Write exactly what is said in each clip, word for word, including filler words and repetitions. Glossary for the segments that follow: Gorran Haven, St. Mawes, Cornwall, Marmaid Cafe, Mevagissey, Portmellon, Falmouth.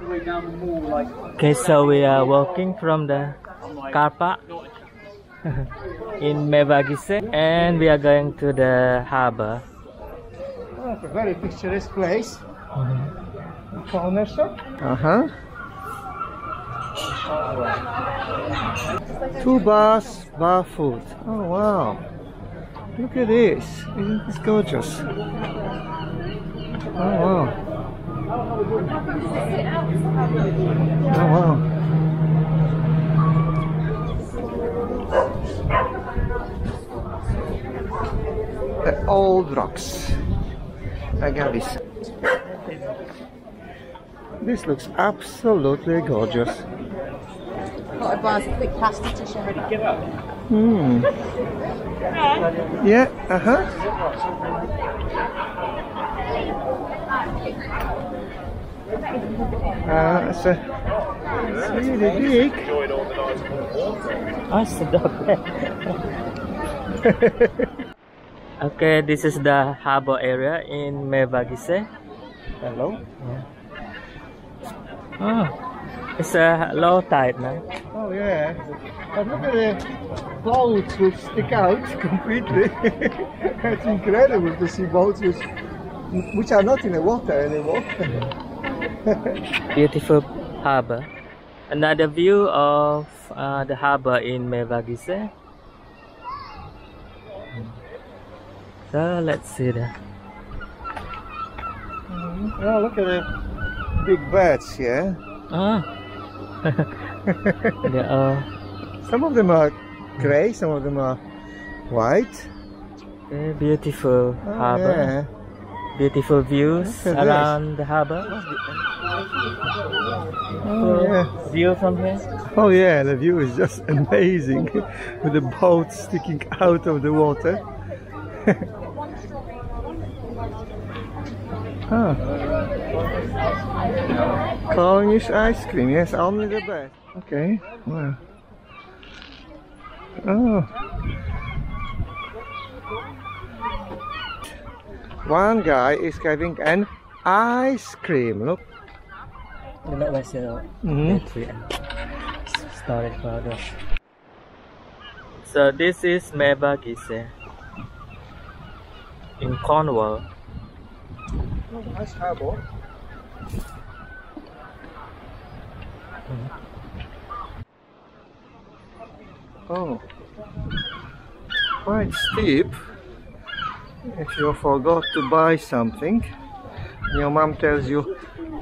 all the way down the mall, like. Okay, so we are walking from the car park in Mevagissey, and we are going to the harbour. Oh, it's a very picturesque place. Mm-hmm. Corner shop. Uh huh. Two bars, bar food. Oh wow! Look at this. Isn't this gorgeous? Oh wow! Oh wow! The old rocks. I got this. This looks absolutely gorgeous. Got a bars, quick pasta to show you. Give up. Hmm. Yeah. Uh huh. Ah, it's a really big. I stopped. Okay, this is the harbour area in Mevagissey. Hello. Yeah. Oh, it's a low tide, man. Oh yeah, but look at the boats which stick out completely. It's incredible to see boats which, which are not in the water anymore. Beautiful harbour. Another view of uh, the harbour in Mevagissey. So let's see that. Mm-hmm. Oh, look at the big birds here. Ah. They are... Some of them are grey, some of them are white. Very beautiful oh, harbour. Yeah. Beautiful views around this. The harbour. Oh, yeah. View from here. Oh yeah, the view is just amazing with the boats sticking out of the water. Ah. Cornish ice cream, yes, only the best. Okay, wow. Oh. One guy is having an ice cream, look. Mm-hmm. So this is Mevagissey in Cornwall. Oh, nice harbour. Mm-hmm. Oh, quite steep. If you forgot to buy something, your mom tells you,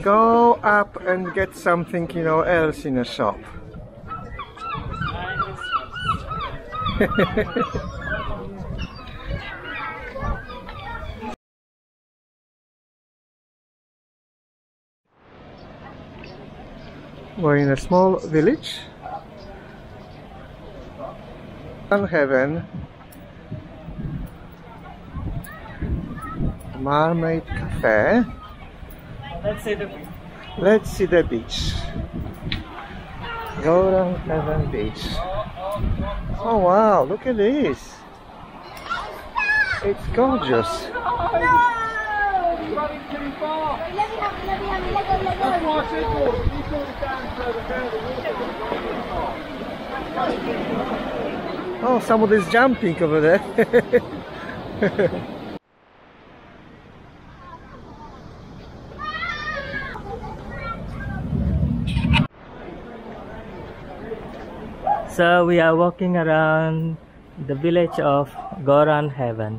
go up and get something, you know, else in a shop. We're in a small village. Gorran Haven. Marmaid Cafe. Let's see the beach. Let's see the beach. Gorran Haven Beach. Oh wow, look at this. It's gorgeous. Oh, somebody's jumping over there. So we are walking around the village of Gorran Haven,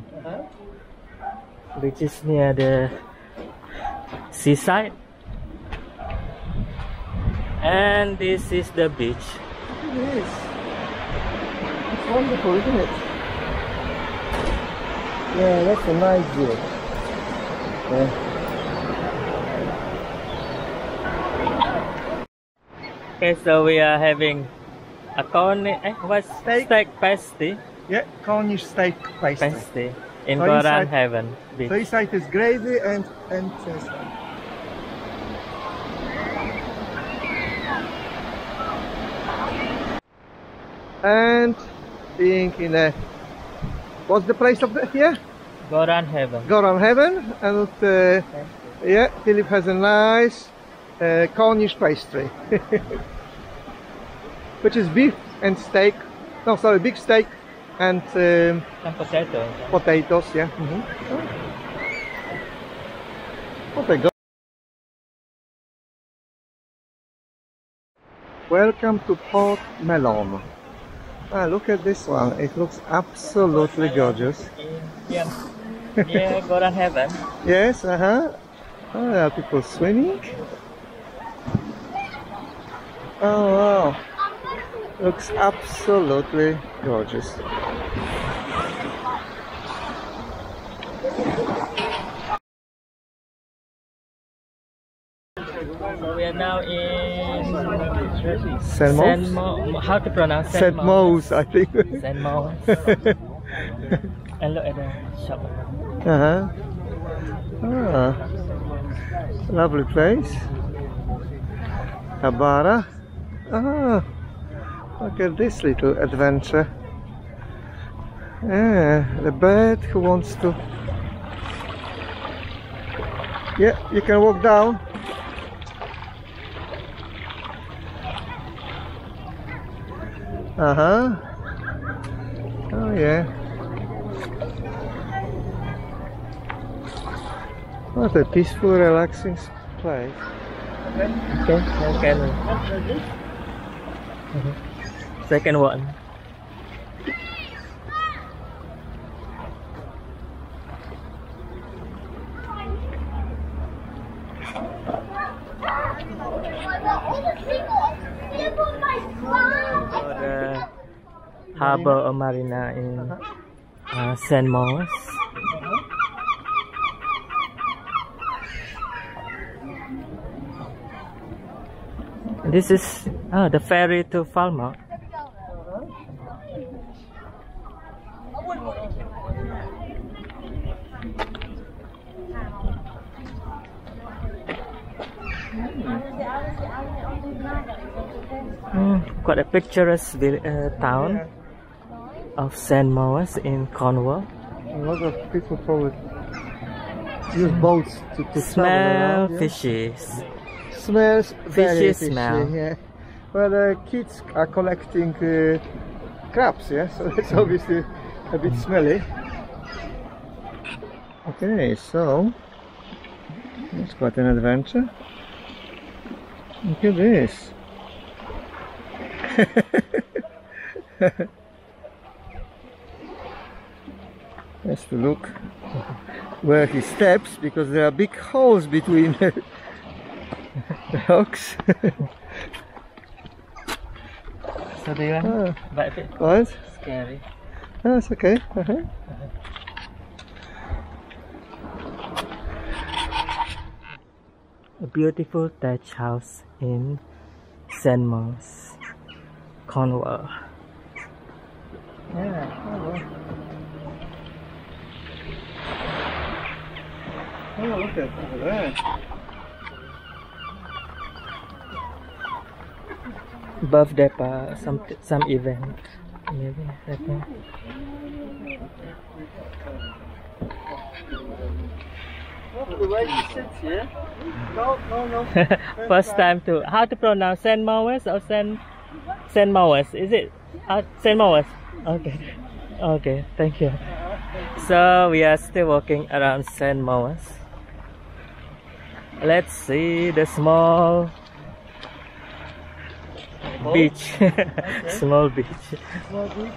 which is near the seaside. And this is the beach. Look at this. It's wonderful, isn't it? Yeah, that's a nice view. Yeah. Okay, so we are having a Cornish eh, what's steak. steak pasty. Yeah, Cornish steak pasty. pasty in so Gorran Haven Beach. So inside is gravy and and uh, and being in a, what's the place up there here? Gorran Haven. Gorran Haven, and uh, yeah, Philip has a nice uh, Cornish pastry, which is beef and steak. No, sorry, big steak and um, and potatoes. Potatoes, yeah. Mm-hmm. Oh my God. Welcome to Portmellon. Ah, look at this one. It looks absolutely gorgeous. Yeah. Yeah, Gorran Haven. Yes, uh huh. Oh, there are people swimming. Oh wow. Looks absolutely gorgeous. So we are now in Saint Mawes? Mo how to pronounce Saint Mawes, I think. Saint Mawes. And look at the shop. Uh huh. Ah. Lovely place. Tabara. Ah. Look at this little adventure. Yeah, the bird who wants to. Yeah, you can walk down. Uh-huh. Oh yeah. What a peaceful, relaxing place. Okay, okay. okay. Mm-hmm. Second one. The harbour or marina in uh, Saint Mawes. This is oh, the ferry to Falmouth. Mm, quite a picturesque uh, town yeah. of Saint Mawes in Cornwall. A lot of people probably use boats to, to smell around, fishes. Yeah. Smells very fishy, fishy smell. Yeah. Well, the uh, kids are collecting uh, crabs, yeah, so that's obviously a bit smelly. Okay, so it's quite an adventure. Look at this. He has to look where he steps because there are big holes between the hooks. So do you want oh. back it? What? Scary. Oh, it's okay. Uh-huh. Uh-huh. A beautiful thatch house in Saint Mawes, Cornwall. Yeah, Cornwall. Oh, look at over there. Above there, uh, some some event, maybe. I think. The way he sits here. No, no, no. First, First time. time to how to pronounce Saint Mawes or Saint Saint Mawes? Is it uh, Saint Mawes? Okay, okay. Thank you. So we are still walking around Saint Mawes. Let's see the small oh. beach. Okay. Small beach. Small beach.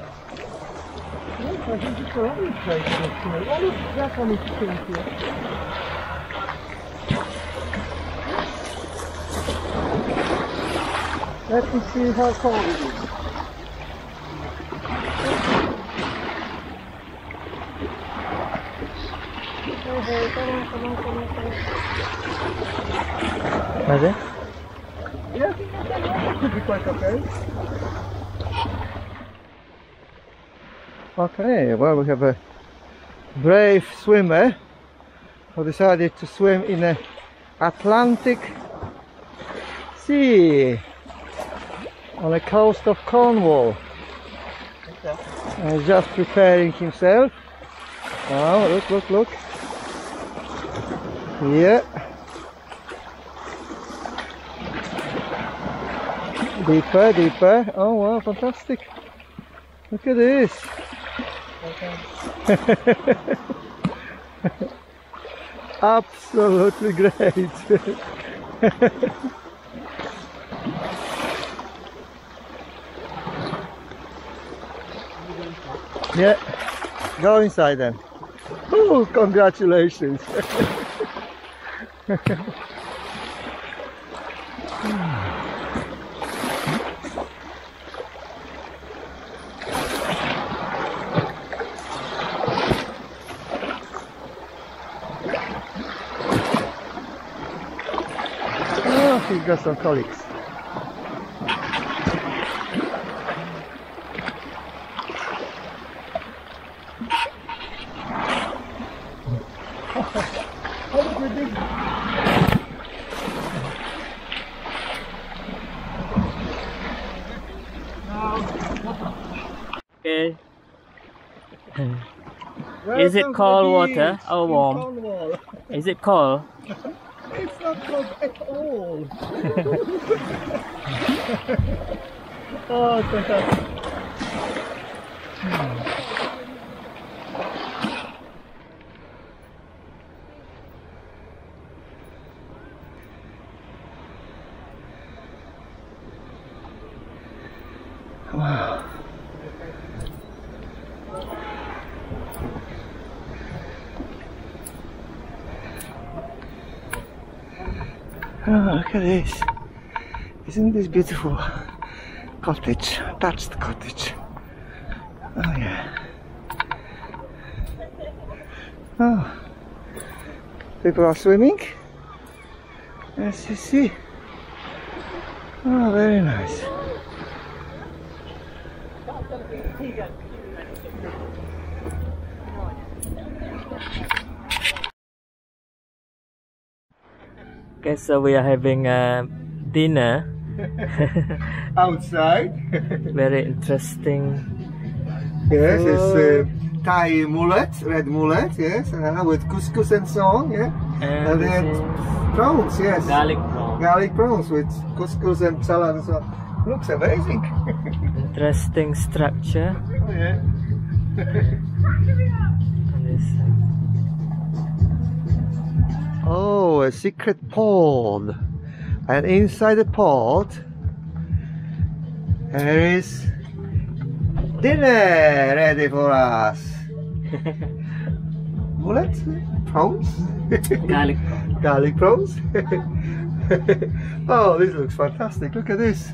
Yes, I think it's a lovely place. What is that one here? Let me see how cold it is. What is it? Yeah, it could be quite okay. Okay, well, we have a brave swimmer who decided to swim in the Atlantic Sea. On the coast of Cornwall. Okay. And he's just preparing himself. Oh, look, look, look. Yeah. Deeper, deeper. Oh wow, fantastic. Look at this. Okay. Absolutely great. Yeah, go inside then. Oh, congratulations. Oh, he's got some colleagues. Okay. Is it cold water or warm? Is it cold? It's not cold at all. Oh, it's fantastic. Wow. Oh, look at this. Isn't this beautiful? Cottage, thatched cottage. Oh yeah. Oh. People are swimming. As you see. Oh, very nice. Okay, so we are having a dinner outside. Very interesting. Yes, food. It's uh, Thai mullet, red mullet, yes, uh, with couscous and so on, yeah, and, and then prawns, yes, garlic prawns, garlic prawns with couscous and salad and so on. Looks amazing. Interesting structure. Oh, yeah. Oh, a secret pond. And inside the pond there is dinner ready for us. Mullet? Prawns? Garlic. Garlic prawns? Oh, this looks fantastic. Look at this.